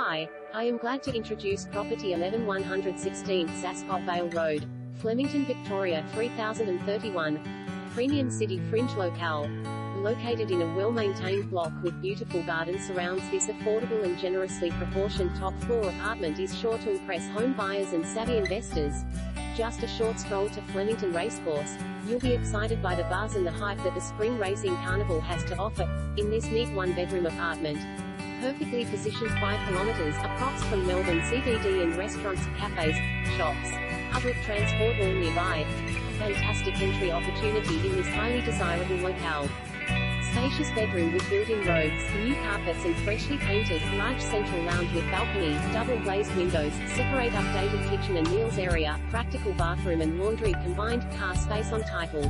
Hi, I am glad to introduce property 11116 Ascot Vale Road, Flemington, Victoria 3031, premium city fringe locale. Located in a well-maintained block with beautiful garden surrounds, this affordable and generously proportioned top-floor apartment is sure to impress home buyers and savvy investors. Just a short stroll to Flemington Racecourse, you'll be excited by the buzz and the hype that the spring racing carnival has to offer, in this neat one-bedroom apartment. Perfectly positioned 5 kilometers approx from Melbourne CBD, and restaurants, cafes, shops, public transport all nearby. Fantastic entry opportunity in this highly desirable locale. Spacious bedroom with built-in robes, new carpets and freshly painted, large central lounge with balcony, double-glazed windows, separate updated kitchen and meals area, practical bathroom and laundry combined, car space on title.